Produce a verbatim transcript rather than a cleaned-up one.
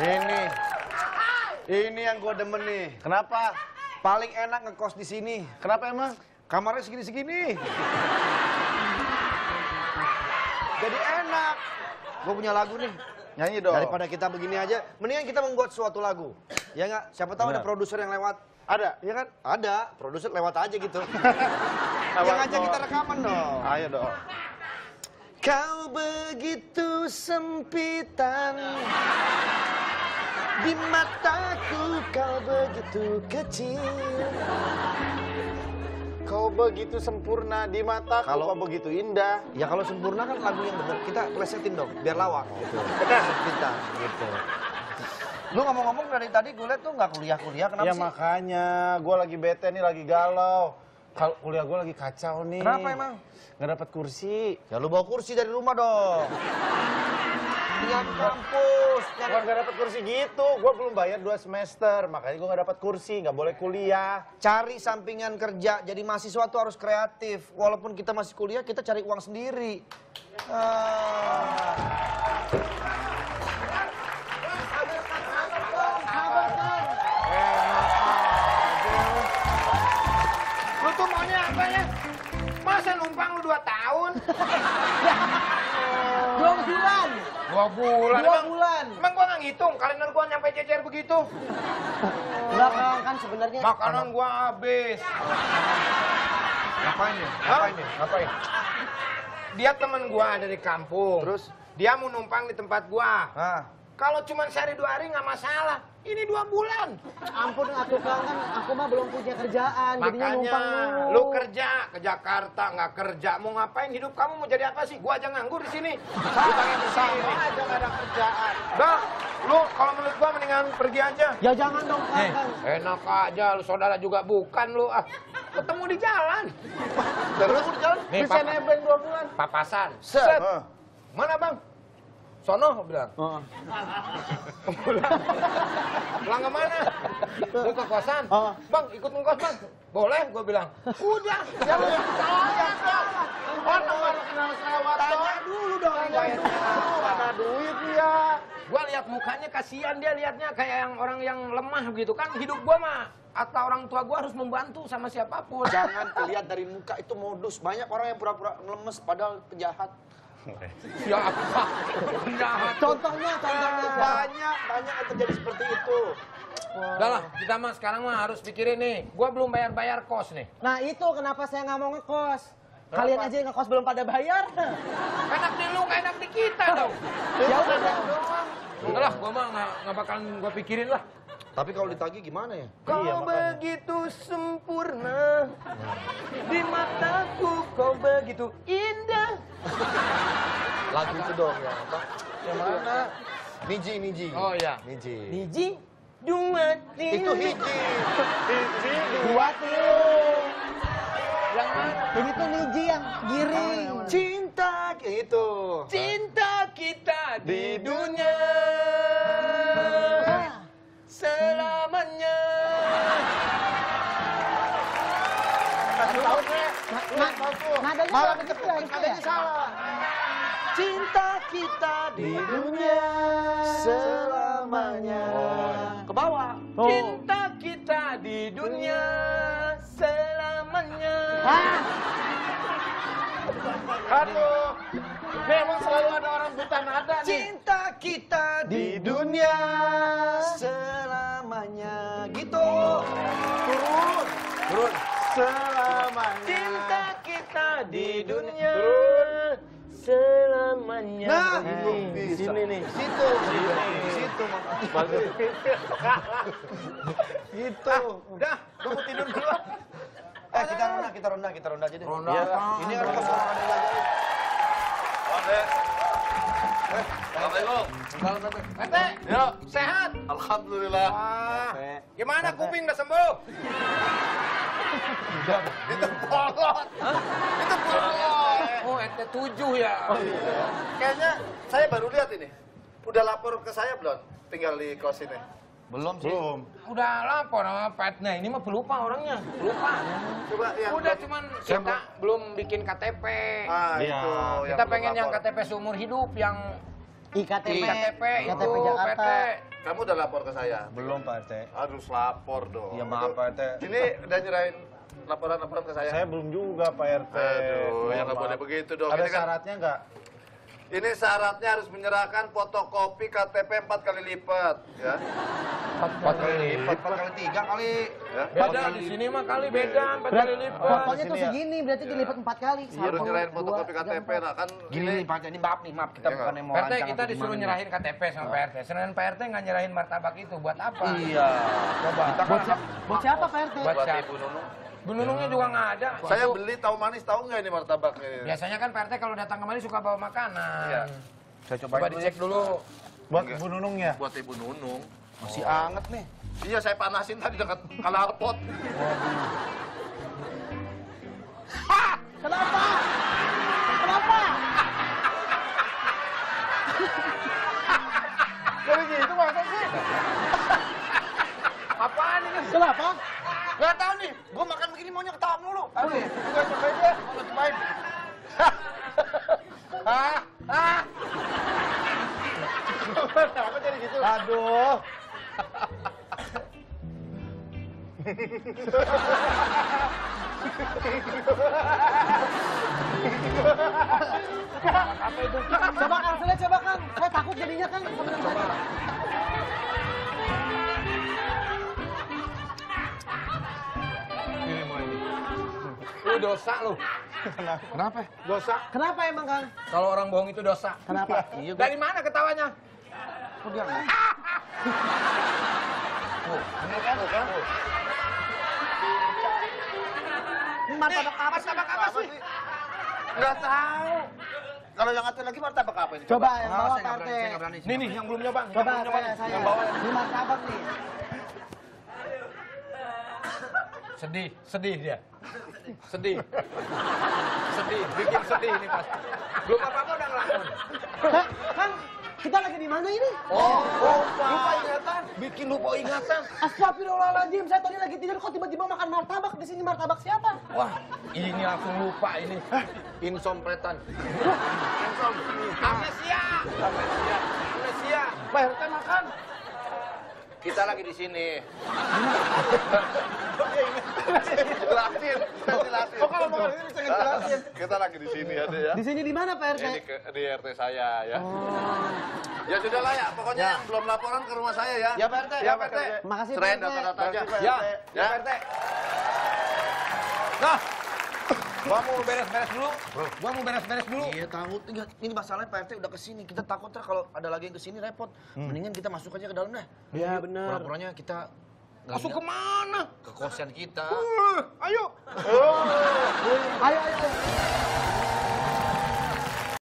Ini, ini yang gue demen nih. Kenapa? Paling enak ngekos di sini. Kenapa emang? Kamarnya segini-segini. Jadi enak. Gue punya lagu nih. Nyanyi dong. Daripada kita begini aja, mendingan kita membuat suatu lagu. Ya nggak? Siapa tahu bener ada produser yang lewat. Ada? Iya kan? Ada. Produser lewat aja gitu. Yang ngajak kita rekaman dong. Ayo dong. Kau begitu sempitan, di mataku kau begitu kecil. Kau begitu sempurna di mataku, kalau kau begitu indah. Ya kalau sempurna kan lagu yang bener, kita plesetin dong, biar lawak gitu. Bener. Kita, gitu. Lu ngomong-ngomong dari tadi gue liat tuh gak kuliah-kuliah, kenapa ya, sih? Ya makanya, gue lagi bete nih, lagi galau. Kalau kuliah gue lagi kacau nih. Kenapa emang? Gak dapat kursi. Ya lu bawa kursi dari rumah dong. Yang kampus. Gue gak dapat kursi gitu. Gue belum bayar dua semester. Makanya gue gak dapat kursi. Gak boleh kuliah. Cari sampingan kerja. Jadi mahasiswa tuh harus kreatif. Walaupun kita masih kuliah, kita cari uang sendiri. Ah. Masa numpang lu dua tahun? Dua bulan. Dua bulan. Dua bulan. Emang gua nggak ngitung kalender gua nyampe cecer begitu. Belakang kan sebenarnya. Makanan gua habis. Ngapain ya? Ngapain ya? Ngapain? Dia temen gua dari kampung. Terus dia mau numpang di tempat gua. Kalau cuma sehari dua hari nggak masalah. Ini dua bulan. Ampun aku kan, aku mah belum punya kerjaan. Makanya numpang lu kerja ke Jakarta nggak kerja. Mau ngapain hidup kamu, mau jadi apa sih? Gua aja nganggur di sini. Sama, sama aja nggak ada kerjaan. Dah, lu kalau menurut gua mendingan pergi aja. Ya jangan dong kan. Hey. Enak aja, lu saudara juga bukan lu. Ah, ketemu di jalan. Terus di jalan bisa nebeng dua bulan. Papasan. Set. Set. Uh. Mana bang? Sono, bilang. Uh. Pulang. Pulang ke mana? Mau ke kosan. Uh. Bang, ikut ngekos, Bang. Boleh, gue bilang. Udah, jangan ya, salah. Mana baru kenal selawat. Tanya dulu dong. Tanya dulu. Ada duit dia. Gue lihat mukanya kasihan, dia lihatnya kayak yang orang yang lemah gitu kan. Hidup gue mah atau orang tua gue harus membantu sama siapapun. Jangan lihat dari muka, itu modus. Banyak orang yang pura-pura lemes padahal penjahat. Siapa? Penjahat. Contohnya, contohnya banyak, banyak yang terjadi seperti itu. Udah lah, kita mah sekarang mah harus pikirin nih. Gua belum bayar-bayar kos nih. Nah itu kenapa saya nggak mau ngekos. Kalian aja yang ngekos belum pada bayar. Enak di lu, enak di kita dong. Ya udah doang. Udah lah, gua mah nggak bakalan gua pikirin lah. Tapi kalau ditagih gimana ya? Kau iya, begitu sempurna, di mataku kau begitu indah. Lagu itu dong ya, Pak. Yang mana? Niji, Niji. Oh iya. Niji. Niji, dua ting. Itu hiji. Hiji, dua ting. Yang mana? Ini tuh Niji yang giring. Cinta, itu. Cinta kita di dunia. Selamanya. Malah kecepatan, nadanya salah. Cinta kita di dunia selamanya. Ke bawah. Cinta kita di dunia selamanya. Aduh, memang selalu ada orang buta nada nih. Cinta kita di dunia selamanya. Gitu. Turun. Turun. Selamanya. Cinta kita di dunia selamanya. Nah, di sini nih. Situ. Di situ makanya. Gitu. Udah, gua mau tidur dulu. Eh, kita ronda, kita ronda, kita ronda aja deh. Ronda. Ini harus kesorangan aja. Oke. Eh, Assalamualaikum. Assalamualaikum. Ente, yo, sehat? Alhamdulillah. Gimana kuping udah sembuh? Itu bolot. Itu bolot. Oh, ente tujuh ya. Kayaknya saya baru lihat ini. Udah lapor ke saya belum? Tinggal di kos ini. Belum sih. Belum. Udah lapor sama petnya. Ini mah pelupa orangnya. Pelupa. Coba yang udah cuman kita belum bikin K T P. Ah, itu. Kita pengen yang K T P seumur hidup yang I K T P, I K T P, I K T P Jakarta. Kamu udah lapor ke saya? Belum, Pak R T. Harus lapor dong. Iya, maaf, Pak R T. Ini udah nyerahin laporan-laporan ke saya? Saya belum juga, Pak R T. Aduh, ya nggak boleh begitu dong. Ada syaratnya nggak? Ini syaratnya harus menyerahkan fotokopi K T P empat kali lipat, ya. Empat kali lipat, empat kali tiga kali. Beda di sini mah kali beda, empat kali lipat. Fotonya tuh segini, berarti dilipat empat kali. Harus nyerahin fotokopi K T P, nah kan. Gini nih Pak, ini maaf nih, maaf kita bukan yang mau rancang. P R T kita disuruh nyerahin K T P sama P R T. Sebenarnya P R T nggak nyerahin martabak itu, buat apa? Iya. Coba. Buat siapa P R T? Buat Ibu Nunung. Bu Nunungnya juga nggak ada. Saya beli tahu manis, tahu nggak ini martabaknya? Biasanya kan P R T kalau datang kemari suka bawa makanan. Iya. Saya coba, coba dicek dulu. Buat Ibu Nunung ya? Buat Ibu Nunung. Masih oh. anget nih. Iya, saya panasin tadi dekat kalarpot. Hah! Kenapa? Kenapa? Jadi gitu masa sih? Apaan ini? Kenapa? Gak tau nih, gue makan begini maunya ketawa mulu. Aduh ya, gue cobain deh, gue cobain. Hah? Hah? Kenapa jadi gitu? Aduh. Apa itu? Coba kan, saya coba kan. Saya takut jadinya kan. Coba. Dosa lu. Kenapa? Kenapa? Dosa. Kenapa emang, Kang? Kalau orang bohong itu dosa. Kenapa? Dari mana ketawanya? Kok dia enggak? Oh, bener kan? Martabak apa? Martabak apa sih? Enggak tahu. Kalau yang ngatain lagi martabak apa ini? Coba yang bawa P R T. Nih nih yang belum nyoba. Coba saya saya. Yang bawa ini martabak nih. Sedih, sedih dia. Sedih. Sedih, bikin sedih ini pasti. Belum apa-apa udah ngelakuin. Kang, kita lagi di mana ini? Oh, lupa. Lupa ingatan. Bikin lupa ingatan. Astagfirullahaladzim, saya tadi lagi tidur kok tiba-tiba makan martabak. Di sini martabak siapa? Wah, ini langsung lupa ini. Insompretan. Insom. Amnesia. Amnesia. Amnesia. Bayar kita makan. Kita lagi di sini. Jelasin, saya jelasin. Oh, kalau mau ini bisa ngejelasin. Kita lagi di sini ya, ya. Di sini di mana, Pak R T? Ini di R T saya ya. Ya sudahlah ya, pokoknya yang belum laporan ke rumah saya ya. Ya, Pak R T. Ya, Pak R T. Makasih Pak R T. Serain data-data aja. Ya, ya, Pak R T. Nah, gua mau beres-beres dulu. Gua mau beres-beres dulu. Iya, takut ini masalahnya Pak R T udah kesini. Kita takut ntar kalau ada lagi yang kesini repot. Mendingan kita masuk aja ke dalam deh. Iya, benar. Pura-puranya kita masuk ke mana? Ke kosan kita. Uh, ayo. Oh. Ayo, ayo, ayo.